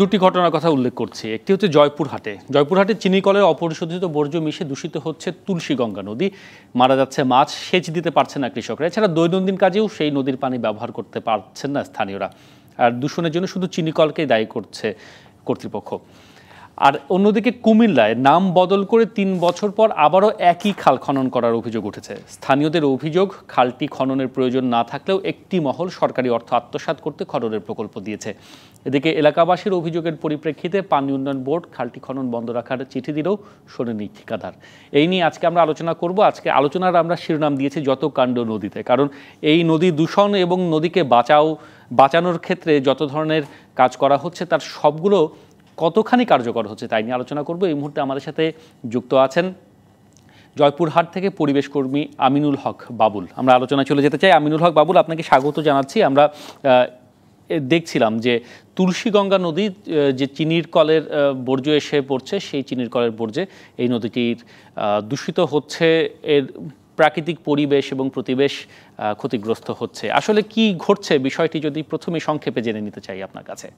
দুটি ঘটনার কথা উল্লেখ করছি। একটি হচ্ছে জয়পুরহাটে চিনিকলের অপরিশোধিত বর্জ্য মিশে দূষিত হচ্ছে তুলসীগঙ্গা নদী। মারা যাচ্ছে মাছ, সেচ দিতে পারছে না কৃষকরা। এছাড়া দৈনন্দিন কাজেও সেই নদীর পানি ব্যবহার করতে পারছেন না স্থানীয়রা। আর দূষণের জন্য শুধু চিনিকলকেই দায়ী করছে কর্তৃপক্ষ। আর অন্যদিকে কুমিল্লায় নাম বদল করে ৩ বছর পর আবারও একই খাল খনন করার অভিযোগ উঠেছে। স্থানীয়দের অভিযোগ, খালটি খননের প্রয়োজন না থাকলেও একটি মহল সরকারি অর্থ আত্মসাৎ করতে খননের প্রকল্প দিয়েছে। এদিকে এলাকাবাসীর অভিযোগের পরিপ্রেক্ষিতে পানি উন্নয়ন বোর্ড খালটি খনন বন্ধ রাখার চিঠি দিলেও শোনেনি ঠিকাদার। এই নিয়ে আজকে আমরা আলোচনা করব। আজকে আলোচনার আমরা শিরোনাম দিয়েছি যত কাণ্ড নদীতে, কারণ এই নদী দূষণ এবং নদীকে বাঁচানোর ক্ষেত্রে যত ধরনের কাজ করা হচ্ছে তার সবগুলো কতখানি কার্যকর হচ্ছে তাই নিয়ে আলোচনা করব। এই মুহূর্তে আমাদের সাথে যুক্ত আছেন জয়পুরহাট থেকে পরিবেশ কর্মী আমিনুল হক বাবুল। আমরা আলোচনায় চলে যেতে চাই। আমিনুল হক বাবুল, আপনাকে স্বাগত জানাচ্ছি। আমরা দেখছিলাম যে তুলসীগঙ্গা নদী, যে চিনির কলের বর্জ্য এসে পড়ছে, সেই চিনির কলের বর্জ্যে এই নদীটির দূষিত হচ্ছে, এর প্রাকৃতিক পরিবেশ এবং প্রতিবেশ ক্ষতিগ্রস্ত হচ্ছে। আসলে কি ঘটছে বিষয়টি যদি প্রথমে সংক্ষেপে জেনে নিতে চাই আপনার কাছে।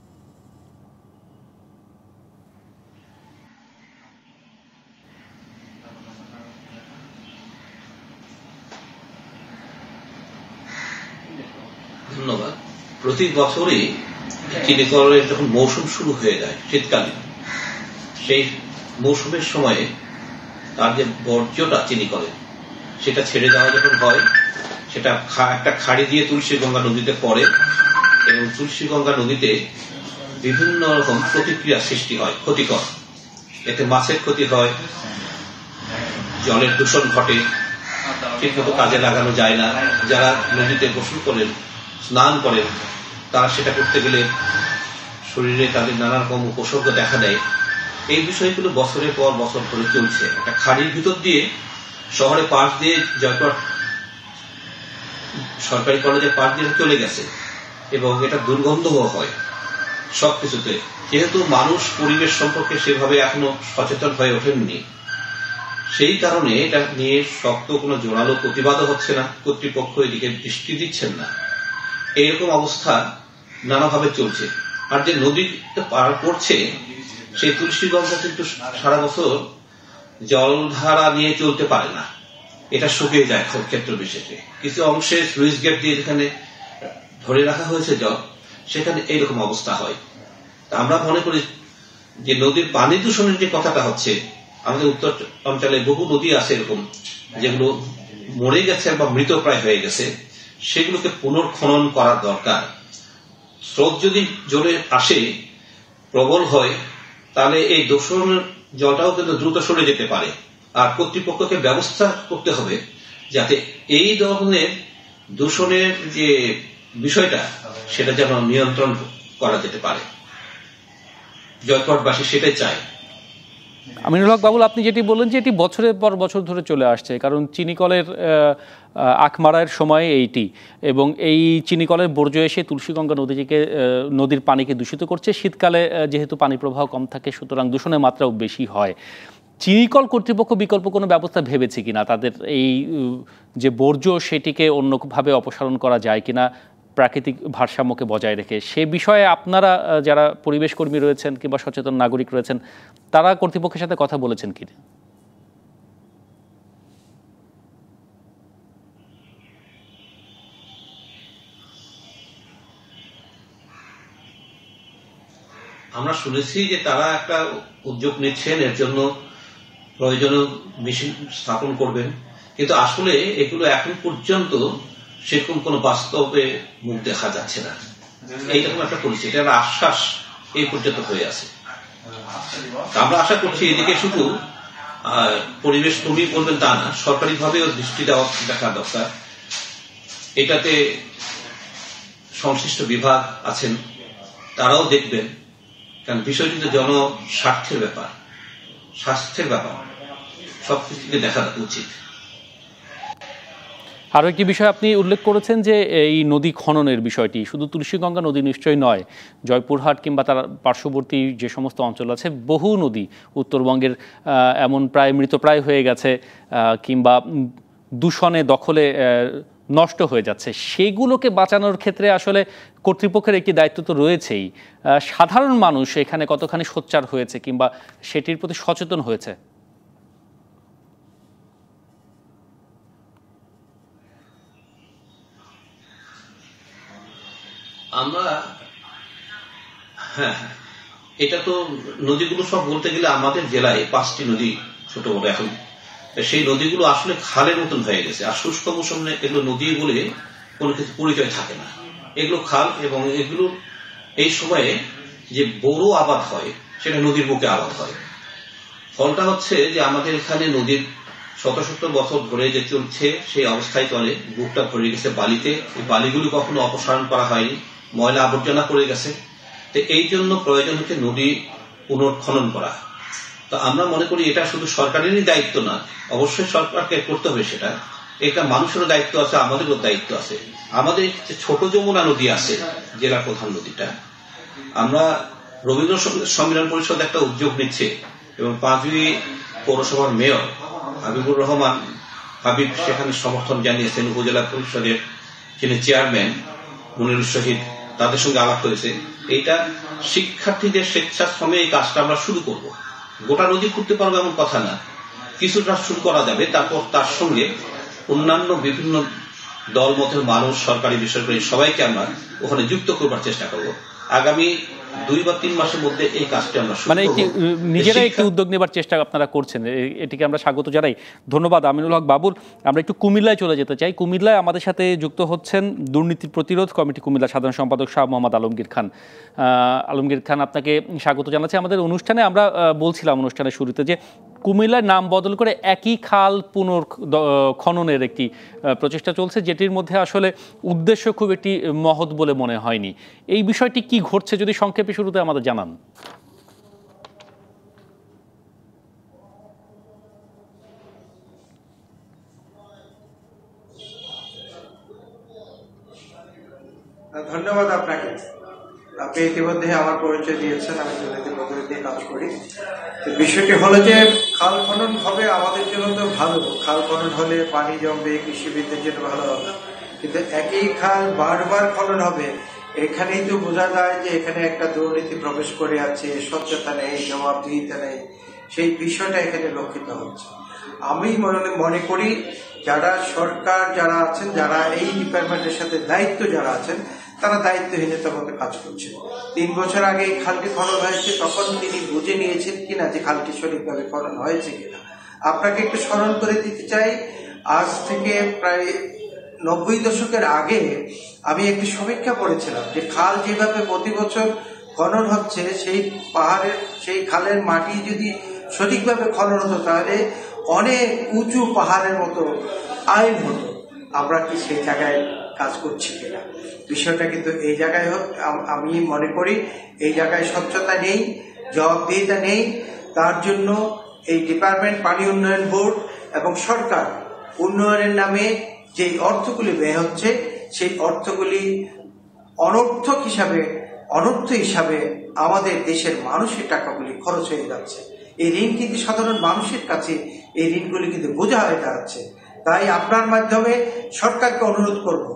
ধন্যবাদ। প্রতি বছরই চিনিকলের যখন মৌসুম শুরু হয়ে যায় শীতকালীন, সেই মৌসুমের সময়ে তার যে বর্জ্যটা চিনিকলে সেটা ছেড়ে দেওয়া যখন হয়, সেটা একটা খাড়ি দিয়ে তুলসীগঙ্গা নদীতে পড়ে এবং তুলসীগঙ্গা নদীতে বিভিন্ন রকম প্রতিক্রিয়া সৃষ্টি হয় ক্ষতিকর। এতে মাছের ক্ষতি হয়, জলের দূষণ ঘটে, ঠিকমতো কাজে লাগানো যায় না। যারা নদীতে গোসল করেন, স্নান করেন, তারা সেটা করতে গেলে শরীরে তাদের নানা রকম উপসর্গ দেখা দেয়। এই বিষয়গুলো বছরের পর বছর ধরে চলছে। একটা খাড়ির ভিতর দিয়ে শহরে পাশ দিয়ে জয়পুরহাট সরকারি কলেজের পাশ দিয়ে চলে গেছে এবং এটা দুর্গন্ধও হয় সবকিছুতে। যেহেতু মানুষ পরিবেশ সম্পর্কে সেভাবে এখনো সচেতন হয়ে ওঠেননি, সেই কারণে এটা নিয়ে শক্ত কোনো জোরালো প্রতিবাদও হচ্ছে না, কর্তৃপক্ষ এদিকে দৃষ্টি দিচ্ছেন না। এইরকম অবস্থা নানাভাবে চলছে। আর যে নদী পার করছে সেই তুলসীগঙ্গা কিন্তু সারা বছর জলধারা নিয়ে চলতে পারে না, এটা শুকিয়ে যায় ক্ষেত্র বিশেষে। কিছু অংশে সুইচ গেট দিয়ে যেখানে ধরে রাখা হয়েছে জল, সেখানে এইরকম অবস্থা হয়। তা আমরা মনে করি যে নদীর পানি দূষণের যে কথাটা হচ্ছে, আমাদের উত্তর অঞ্চলে বহু নদী আছে এরকম যেগুলো মরে গেছে বা মৃতপ্রায় হয়ে গেছে, সেগুলোকে পুনর্খনন করার দরকার। স্রোত যদি জোরে আসে, প্রবল হয়, তাহলে এই দূষণের জলটাও কিন্তু দ্রুত সরে যেতে পারে। আর কর্তৃপক্ষকে ব্যবস্থা করতে হবে যাতে এই ধরনের দূষণের যে বিষয়টা সেটা যেন নিয়ন্ত্রণ করা যেতে পারে। জয়পুরহাটবাসী সেটাই চায়। আমিনুল হক বাবুল, আপনি যেটি বললেন যে এটি বছরের পর বছর ধরে চলে আসছে, কারণ চিনিকলের আকমারার সময় এইটি, এবং এই চিনিকলের বর্জ্য এসে তুলসীগঙ্গা নদীর পানিকে দূষিত করছে। শীতকালে যেহেতু পানি প্রবাহ কম থাকে, সুতরাং দূষণের মাত্রাও বেশি হয়। চিনিকল কর্তৃপক্ষ বিকল্প কোনো ব্যবস্থা ভেবেছে কিনা, তাদের এই যে বর্জ্য সেটিকে অন্যভাবে অপসারণ করা যায় কিনা প্রাকৃতিক ভারসাম্যকে বজায় রেখে, সে বিষয়ে আপনারা যারা পরিবেশ কর্মী রয়েছেন কিংবা সচেতন নাগরিক রয়েছেন, তারা কর্তৃপক্ষের সাথে কথা বলেছেন কি? আমরা শুনেছি যে তারা একটা উদ্যোগ নিচ্ছেন, এর জন্য প্রয়োজনীয় মেশিন স্থাপন করবেন, কিন্তু আসলে এগুলো এখন পর্যন্ত সেরকম কোন বাস্তবে মুখ দেখা যাচ্ছে না। এইরকম একটা পরিস্থিতি, এটা আশ্বাস এই পর্যন্ত হয়ে আছে। আমরা আশা করছি এদিকে শুধু পরিবেশ কর্মী বলবেন তা না, সরকারি ভাবেও দৃষ্টি দেওয়া দেখা দরকার। এটাতে সংশ্লিষ্ট বিভাগ আছেন, তারাও দেখবেন, কারণ বিষয় কিন্তু জনস্বার্থের ব্যাপার, স্বাস্থ্যের ব্যাপার, সবকিছুকে দেখা উচিত। আরও একটি বিষয় আপনি উল্লেখ করেছেন যে এই নদী খননের বিষয়টি শুধু তুলসীগঙ্গা নদী নিশ্চয়ই নয়, জয়পুরহাট কিংবা তার পার্শ্ববর্তী যে সমস্ত অঞ্চল আছে, বহু নদী উত্তরবঙ্গের এমন প্রায় মৃতপ্রায় হয়ে গেছে কিংবা দূষণে দখলে নষ্ট হয়ে যাচ্ছে সেগুলোকে বাঁচানোর ক্ষেত্রে আসলে কর্তৃপক্ষের একটি দায়িত্ব তো রয়েছেই সাধারণ মানুষ এখানে কতখানি সোচ্চার হয়েছে কিংবা সেটির প্রতি সচেতন হয়েছে আমরা এটা তো নদীগুলো সব বলতে গেলে আমাদের জেলায় 5টি নদী ছোট বড় এখন সেই নদীগুলো আসলে খালের মত হয়ে গেছে আর শুষ্ক মৌসুমে এগুলো নদী বলে কোনো কিছু পরিচয় থাকে না এগুলো খাল এবং এগুলো এই সময়ে যে বড় আবাদ হয় সেটা নদীর বুকে আবাদ হয় ফলটা হচ্ছে যে আমাদের এখানে নদীর শত শত বছর ধরে যে চলছে সেই অবস্থায় চলে বুকটা ভরে গেছে বালিতে এই বালিগুলো কখনো অপসারণ করা হয়নি ময়লা আবর্জনা পড়ে গেছে তে এই জন্য প্রয়োজন হচ্ছে নদী পুনর্খনন করা তো আমরা মনে করি এটা শুধু সরকারেরই দায়িত্ব না অবশ্যই সরকারকে করতে হবে সেটা এটা মানুষেরও দায়িত্ব আছে আমাদেরও দায়িত্ব আছে আমাদের যে ছোট যমুনা নদী আছে জেলা প্রধান নদীটা আমরা রবীন্দ্র সম্মেলন পরিষদ একটা উদ্যোগ নিচ্ছে এবং পাঁচই পৌরসভার মেয়র হাবিবুর রহমান হাবিব সেখানে সমর্থন জানিয়েছেন উপজেলা পরিষদের যিনি চেয়ারম্যান মুনিরুল শহীদ তাদের সঙ্গে আলাপ করেছে এইটা শিক্ষার্থীদের স্বেচ্ছাশ্রমে এই কাজটা আমরা শুরু করব গোটা নদী করতে পারবো এমন কথা না কিছুটা শুরু করা যাবে তারপর তার সঙ্গে অন্যান্য বিভিন্ন দলমতের মানুষ সরকারি বেসরকারি সবাইকে আমরা ওখানে যুক্ত করার চেষ্টা করব আগামী 2 বা 3 মাসের মধ্যে এই কাজটা আমরা শুরু করব মানে নিজেরা একটু উদ্যোগ নেবার চেষ্টা আপনারা করছেন এটিকে আমরা স্বাগত জানাই ধন্যবাদ আমিনুল হক বাবুল আমরা একটু কুমিল্লায় চলে যেতে চাই কুমিল্লায় আমাদের সাথে যুক্ত হচ্ছেন দুর্নীতি প্রতিরোধ কমিটি কুমিল্লা সাধারণ সম্পাদক শাহ মোহাম্মদ আলমগীর খান আলমগীর খান আপনাকে স্বাগত জানাচ্ছি আমাদের অনুষ্ঠানে আমরা বলছিলাম অনুষ্ঠানের শুরুতে যে কুমিল্লার নাম বদল করে একই খাল পুনর্খননের একটি প্রচেষ্টা চলছে যেটির মধ্যে আসলে উদ্দেশ্য খুব একটি মহৎ বলে মনে হয়নি এই বিষয়টি কি ঘটছে যদি সংক্ষেপে শুরুতে আমাদের জানান ধন্যবাদ আপনাকে আপনি ইতিমধ্যে আমার পরিচয় দিয়েছেন আমি জেলাতে প্রতিনিধি কাজ করি বিষয়টি হলো যে খাল খনন হবে আমাদের জন্য তো ভালো খাল খনন হলে পানি জমবে কৃষিবিদের জন্য ভালো হবে কিন্তু একই খাল বারবার খনন হবে এখানেই তো বোঝা যায় যে এখানে একটা দুর্নীতি প্রবেশ করে আছে স্বচ্ছতা নেই জবাবদিহিতা নেই সেই বিষয়টা এখানে লক্ষিত হচ্ছে আমি মনে করি যারা সরকার যারা আছেন যারা এই ডিপার্টমেন্টের সাথে দায়িত্ব যারা আছেন তারা দায়িত্বহীনতার মধ্যে কাজ করছেন 3 বছর আগে এই খালটি খনন হয়েছে তখন তিনি বুঝে নিয়েছেন কিনা যে খালটি সঠিকভাবে খনন হয়েছে কিনা আপনাকে একটু স্মরণ করে দিতে চাই আজ থেকে প্রায় 90 দশকের আগে আমি একটি সমীক্ষা করেছিলাম যে খাল যেভাবে প্রতি বছর খনন হচ্ছে সেই পাহাড়ের সেই খালের মাটি যদি সঠিকভাবে খনন হতো তাহলে অনেক উঁচু পাহাড়ের মতো আইন হতো আমরা কি সেই জায়গায় কাজ করছি কিনা বিষয়টা কিন্তু এই জায়গায় আমি মনে করি এই জায়গায় স্বচ্ছতা নেই জবাবদিহিতা নেই তার জন্য এই ডিপার্টমেন্ট পানি উন্নয়ন বোর্ড এবং সরকার উন্নয়নের নামে যেই অর্থগুলি ব্যয় হচ্ছে সেই অর্থগুলি অনর্থ হিসাবে আমাদের দেশের মানুষের টাকাগুলি খরচ হয়ে যাচ্ছে এই ঋণ কিন্তু সাধারণ মানুষের কাছে এই ঋণগুলি কিন্তু বোঝা হয়ে দাঁড়াচ্ছে তাই আপনার মাধ্যমে সরকারকে অনুরোধ করব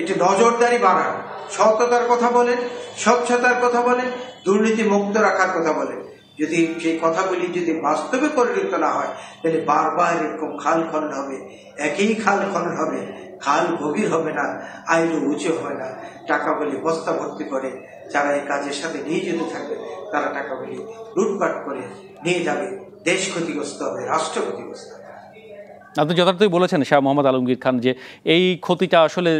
এটি নজরদারি বাড়ান সততার কথা বলেন স্বচ্ছতার কথা বলেন দুর্নীতি মুক্ত রাখার কথা বলেন যদি সেই কথাগুলি যদি বাস্তবে পরিণত না হয় তাহলে বারবার এরকম খাল খনন হবে একই খাল খনন হবে খাল গভীর হবে না আইনও উঁচু হবে না টাকাগুলি বস্তা ভর্তি করে যারা এই কাজের সাথে নিয়োজিত থাকবে তারা টাকাগুলি লুটপাট করে নিয়ে যাবে দেশ ক্ষতিগ্রস্ত হবে রাষ্ট্র ক্ষতিগ্রস্ত হবে আপনি যথার্থই বলেছেন শাহ মোহাম্মদ আলমগীর খান যে এই ক্ষতিটা আসলে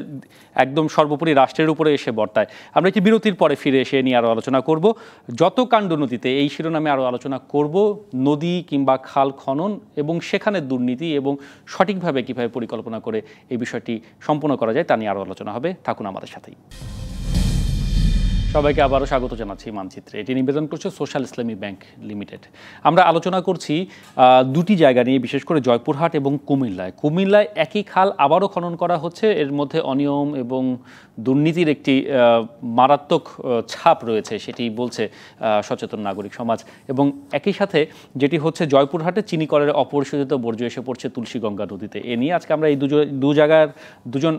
একদম সর্বোপরি রাষ্ট্রের উপরে এসে বর্তায় আমরা একটি বিরতির পরে ফিরে এসে নিয়ে আরও আলোচনা করব যত কাণ্ড নদীতে এই শিরোনামে আরও আলোচনা করব নদী কিংবা খাল খনন এবং সেখানে দুর্নীতি এবং সঠিকভাবে কীভাবে পরিকল্পনা করে এই বিষয়টি সম্পন্ন করা যায় তা নিয়ে আরও আলোচনা হবে থাকুন আমাদের সাথেই সবাইকে আবারো স্বাগত জানাচ্ছি মানচিত্রে। এটি নিবেদন করছে সোশ্যাল ইসলামী ব্যাংক লিমিটেড। আমরা আলোচনা করছি দুটি জায়গা নিয়ে, বিশেষ করে জয়পুরহাট এবং কুমিল্লায়। কুমিল্লায় একই খাল আবারও খনন করা হচ্ছে, এর মধ্যে অনিয়ম এবং দুর্নীতির একটি মারাত্মক ছাপ রয়েছে, সেটি বলছে সচেতন নাগরিক সমাজ। এবং একই সাথে যেটি হচ্ছে, জয়পুরহাটে চিনিকলের অপরিশোধিত বর্জ্য এসে পড়ছে তুলসীগঙ্গা নদীতে। এ নিয়ে আজকে আমরা এই দু জায়গার দুজন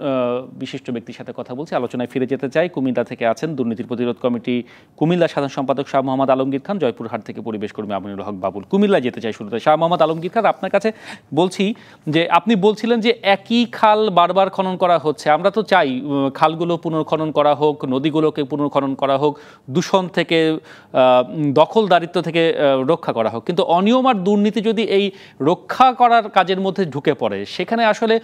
বিশিষ্ট ব্যক্তির সাথে কথা বলছি। আলোচনায় ফিরে যেতে চাই। কুমিল্লা থেকে আছেন দুর্নীতির প্রতিরোধ কমিটি কুমিল্লা সাধারণ সম্পাদক শাহ মোহাম্মদ আলমগীর খান, জয়পুরহাট থেকে পরিবেশ কর্মী আমিনুল হক বাবুল। কুমিল্লা যেতে চাই শুরুতে। শাহ মোহাম্মদ আলমগীর খান, আপনার কাছে বলছি যে আপনি বলছিলেন যে একই খাল বারবার খনন করা হচ্ছে। আমরা তো চাই খালগুলো পুনর্খনন করা হোক, নদীগুলোকে পুনর্খনন করা হোক, দূষণ থেকে দখলদারিত্ব থেকে রক্ষা করা হোক, কিন্তু অনিয়ম আর দুর্নীতি যদি এই রক্ষা করার কাজের মধ্যে ঢুকে পড়ে, সেখানে আসলে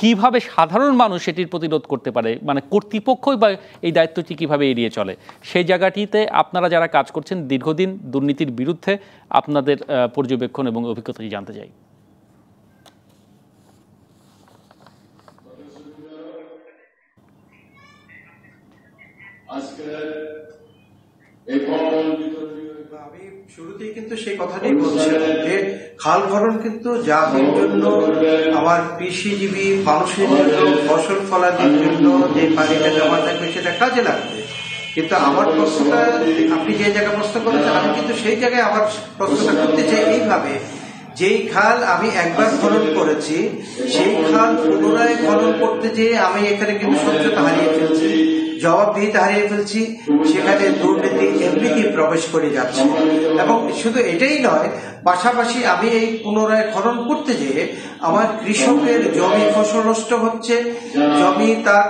কিভাবে সাধারণ মানুষ এটির প্রতিরোধ করতে পারে, মানে কর্তৃপক্ষই বা এই দায়িত্বটি কিভাবে এড়িয়ে চলে? সেই জায়গাটিতে আপনারা যারা কাজ করছেন দীর্ঘদিন দুর্নীতির বিরুদ্ধে, আপনাদের পর্যবেক্ষণ এবং অভিজ্ঞতাটি জানতে চাই। আমি শুরুতেই কিন্তু সেই কথাটাই বলছিলাম যে খাল খনন কিন্তু জাতির জন্য, আমার কৃষিজীবী মানুষের জন্য, ফসল ফলানোর জন্য যে পানিটা জমা থাকবে সেটা কাজে লাগবে। কিন্তু আমার প্রশ্নটা, আপনি যে জায়গায় প্রশ্ন করেছেন, আমি কিন্তু সেই জায়গায় আমার প্রশ্নটা করতে চাই এইভাবে, যেই খাল আমি একবার খনন করেছি সেই খাল পুনরায় খনন করতে যেয়ে আমি এখানে কিন্তু স্বচ্ছতা হারিয়ে ফেলছি, জবাবদিহিতা হারিয়ে ফেলছি, সেখানে দুর্নীতি এমনিতেই প্রবেশ করে যাচ্ছে। এবং শুধু এটাই নয়, পাশাপাশি আমি এই পুনরায় খনন করতে যেয়ে আমার কৃষকের জমি ফসল নষ্ট হচ্ছে, জমি তার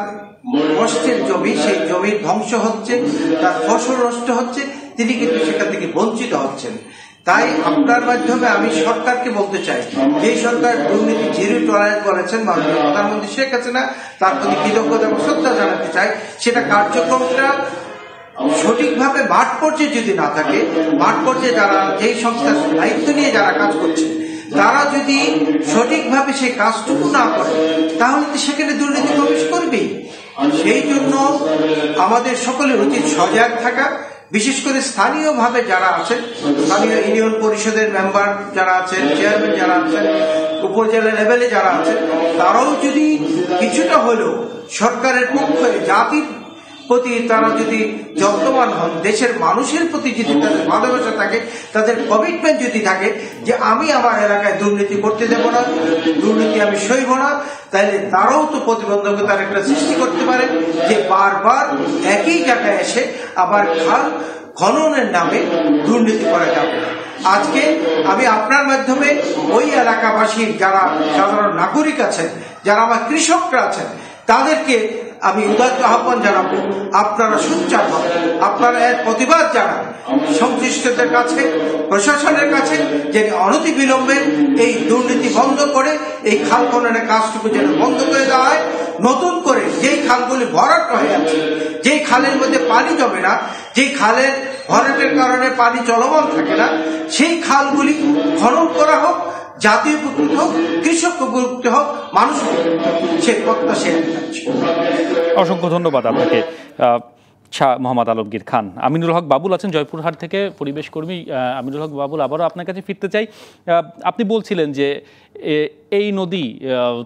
কষ্টের জমি, সেই জমির ধ্বংস হচ্ছে, তার ফসল নষ্ট হচ্ছে, তিনি কিন্তু সেখান থেকে বঞ্চিত হচ্ছেন। তাই আপনার মাধ্যমে আমি সরকারকে বলতে চাই, যে সরকার দুর্নীতি জিরো টলারেন্স করেছেন মাননীয় প্রধানমন্ত্রী শেখ হাসিনা, তার প্রতি কৃতজ্ঞতা এবং শ্রদ্ধা জানাতে চাই। সেটা কার্যক্রমটা সঠিকভাবে মাঠ পর্যায়ে যদি না থাকে, মাঠ পর্যায়ে যারা যেই সংস্থার দায়িত্ব নিয়ে যারা কাজ করছে তারা যদি সঠিকভাবে সেই কাজটুকু না করে, তাহলে তো সেখানে দুর্নীতি প্রবেশ করবেই। সেই জন্য আমাদের সকলের উচিত সজাগ থাকা, বিশেষ করে স্থানীয়ভাবে যারা আছেন, স্থানীয় ইউনিয়ন পরিষদের মেম্বার যারা আছেন, চেয়ারম্যান যারা আছেন, উপজেলা লেভেলে যারা আছেন, তারাও যদি কিছুটা হলেও সরকারের পক্ষে জাতির প্রতি তারা যদি যত্নবান হন, দেশের মানুষের প্রতি যদি তাদের ভালোবাসা থাকে, তাদের কমিটমেন্ট যদি থাকে যে আমি আমার এলাকায় দুর্নীতি করতে দেব না, দুর্নীতি আমি সইব না, তাহলে তারাও তো প্রতিবন্ধকতার একটা সৃষ্টি করতে পারে যে বারবার একই জায়গায় এসে আবার খাল খননের নামে দুর্নীতি করা যাবে না। আজকে আমি আপনার মাধ্যমে ওই এলাকাবাসীর যারা সাধারণ নাগরিক আছেন, যারা আমার কৃষকরা আছেন, তাদেরকে আমি উদাত্ত আহ্বান জানাবো, আপনারা সোচ্চার হন, আপনারা এর প্রতিবাদ জানান সংশ্লিষ্টদের কাছে, প্রশাসনের কাছে, যেন অনতিবিলম্বে এই দুর্নীতি বন্ধ করে এই খাল খননের কাজটুকু যেন বন্ধ করে দেওয়া হয়। নতুন করে যেই খালগুলি ভরাট হয়ে আছে, যেই খালের মধ্যে পানি জমে না, যেই খালের ভরাটের কারণে পানি চলমান থাকে না, সেই খালগুলি খনন করা হোক, জাতি উপকৃত হোক, কৃষক উপকৃত হোক, মানুষ সে প্রত্যাশা। অসংখ্য ধন্যবাদ আপনাকে শাহ মোহাম্মদ আলমগীর খান। আমিনুল হক বাবুল আছেন জয়পুরহাট থেকে পরিবেশ কর্মী। আমিনুল হক বাবুল, আবারও আপনার কাছে ফিরতে চাই। আপনি বলছিলেন যে এই নদী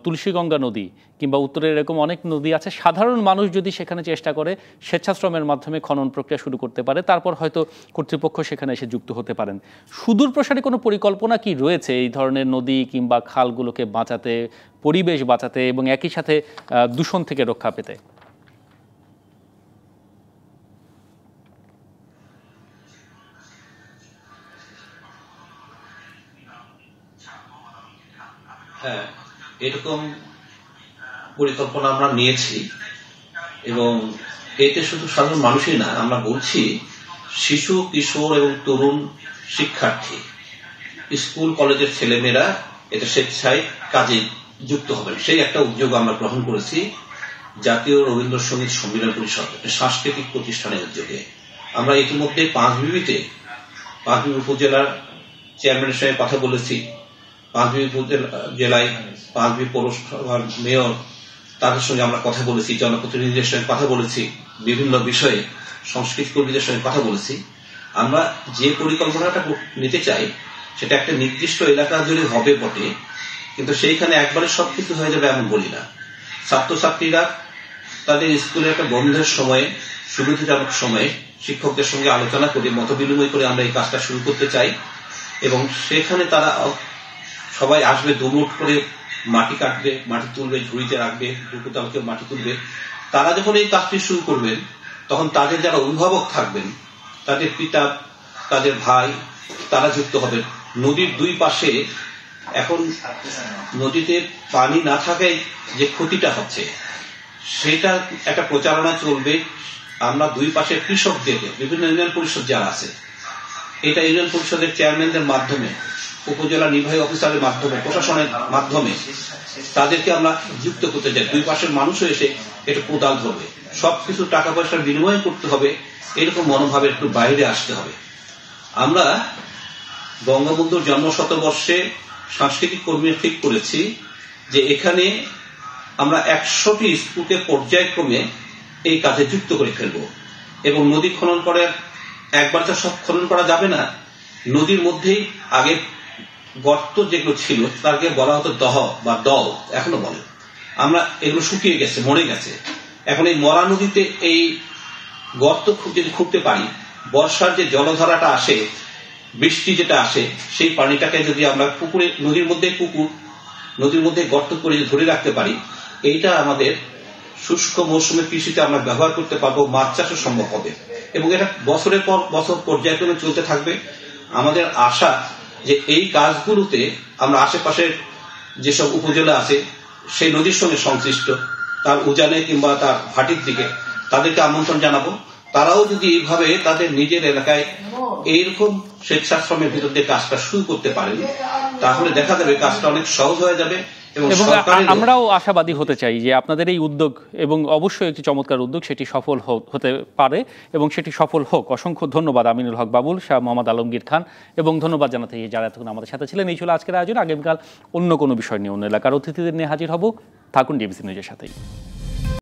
তুলসীগঙ্গা নদী কিংবা উত্তরে এরকম অনেক নদী আছে, সাধারণ মানুষ যদি সেখানে চেষ্টা করে স্বেচ্ছাশ্রমের মাধ্যমে খনন প্রক্রিয়া শুরু করতে পারে, তারপর হয়তো কর্তৃপক্ষ সেখানে এসে যুক্ত হতে পারেন। সুদূর প্রসারে কোনো পরিকল্পনা কি রয়েছে এই ধরনের নদী কিংবা খালগুলোকে বাঁচাতে, পরিবেশ বাঁচাতে এবং একই সাথে দূষণ থেকে রক্ষা পেতে? হ্যাঁ, এরকম পরিকল্পনা আমরা নিয়েছি এবং এতে শুধু সাধারণ মানুষই না, আমরা বলছি শিশু, কিশোর এবং তরুণ শিক্ষার্থী, স্কুল কলেজের ছেলেমেয়েরা এতে স্বেচ্ছায় কাজে যুক্ত হবেন, সেই একটা উদ্যোগ আমরা গ্রহণ করেছি। জাতীয় রবীন্দ্রসঙ্গীত সম্মিলন পরিষদ, একটা সাংস্কৃতিক প্রতিষ্ঠানের উদ্যোগে আমরা ইতিমধ্যে পাঁচবিবি উপজেলার চেয়ারম্যানের সঙ্গে কথা বলেছি, পাঁচবি উপজেলায় পাঁচবি পৌরসভার মেয়র তাদের সঙ্গে আমরা কথা বলেছি, জনপ্রতিনিধিদের সঙ্গে কথা বলেছি, বিভিন্ন বিষয়ে সংস্কৃতি কর্মীদের সঙ্গে কথা বলেছি। আমরা যে পরিকল্পনাটা নিতে চাই সেটা একটা নির্দিষ্ট এলাকা জুড়ে হবে বটে, কিন্তু সেইখানে একবারে সবকিছু হয়ে যাবে এমন বলি না। ছাত্রছাত্রীরা তাদের স্কুলে একটা বন্ধের সময়ে, সুবিধাজনক সময়ে শিক্ষকদের সঙ্গে আলোচনা করে, মত বিনিময় করে আমরা এই কাজটা শুরু করতে চাই। এবং সেখানে তারা সবাই আসবে, দুমুঠ করে মাটি কাটবে, মাটি তুলবে, ঝুড়িতে রাখবে, দুপুতালকে মাটি তুলবে। তারা যখন এই কাজটি শুরু করবেন তখন তাদের যারা অভিভাবক থাকবেন, তাদের পিতা, তাদের ভাই, তারা যুক্ত হবেন। নদীর দুই পাশে এখন নদীতে পানি না থাকায় যে ক্ষতিটা হচ্ছে সেটা একটা প্রচারণা চলবে। আমরা দুই পাশে কৃষকদের, বিভিন্ন ইউনিয়ন পরিষদ যারা আছে, এটা ইউনিয়ন পরিষদের চেয়ারম্যানদের মাধ্যমে, উপজেলা নির্বাহী অফিসারের মাধ্যমে, প্রশাসনের মাধ্যমে তাদেরকে আমরা যুক্ত করতে চাই। দুই পাশের মানুষও এসে এটা কোদাল ধরবে, সবকিছু টাকা পয়সার বিনিময় করতে হবে, এরকম মনোভাবের একটু বাইরে আসতে হবে। আমরা বঙ্গবন্ধুর জন্মশতবর্ষে সাংস্কৃতিক কর্মী ঠিক করেছি যে এখানে আমরা ১০০টি স্কুলকে পর্যায়ক্রমে এই কাজে যুক্ত করে ফেলবো। এবং নদী খনন করে একবার তো সব খনন করা যাবে না, নদীর মধ্যেই আগে গর্ত যেগুলো ছিল তাকে বলা হতো দহ বা দল, এখনো বলে। আমরা এগুলো শুকিয়ে গেছে, মরে গেছে। এখন এই মরা নদীতে এই গর্ত যদি খুঁড়তে পারি, বর্ষার যে জলধারাটা আসে, বৃষ্টি যেটা আসে, সেই পানিটাকে যদি আমরা পুকুরে, নদীর মধ্যে পুকুর, নদীর মধ্যে গর্ত করে ধরে রাখতে পারি, এইটা আমাদের শুষ্ক মৌসুমে কৃষিতে আমরা ব্যবহার করতে পারবো, মাছ চাষও সম্ভব হবে। এবং এটা বছরের পর বছর পর্যায়ক্রমে চলতে থাকবে। আমাদের আশা যে এই কাজগুলোতে আমরা আশেপাশের যেসব উপজেলা আছে, সেই নদীর সঙ্গে সংশ্লিষ্ট, তার উজানে কিংবা তার ভাটির দিকে, তাদেরকে আমন্ত্রণ জানাবো। তারাও যদি এইভাবে তাদের নিজের এলাকায় এইরকম স্বেচ্ছাশ্রমের ভিতর দিয়ে কাজটা শুরু করতে পারেন, তাহলে দেখা যাবে কাজটা অনেক সহজ হয়ে যাবে। এবং আমরাও আশাবাদী হতে চাই যে আপনাদের এই উদ্যোগ, এবং অবশ্যই একটি চমৎকার উদ্যোগ, সেটি সফল হতে পারে এবং সেটি সফল হোক। অসংখ্য ধন্যবাদ আমিনুল হক বাবুল, শাহ মোহাম্মদ আলমগীর খান, এবং ধন্যবাদ জানাতে যারা এতক্ষণ আমাদের সাথে ছিলেন। এই ছিল আজকের আয়োজন। আগামীকাল অন্য কোনো বিষয় নিয়ে, অন্য এলাকার অতিথিদের নিয়ে হাজির হব। থাকুন ডিবিসি নিউজের সাথেই।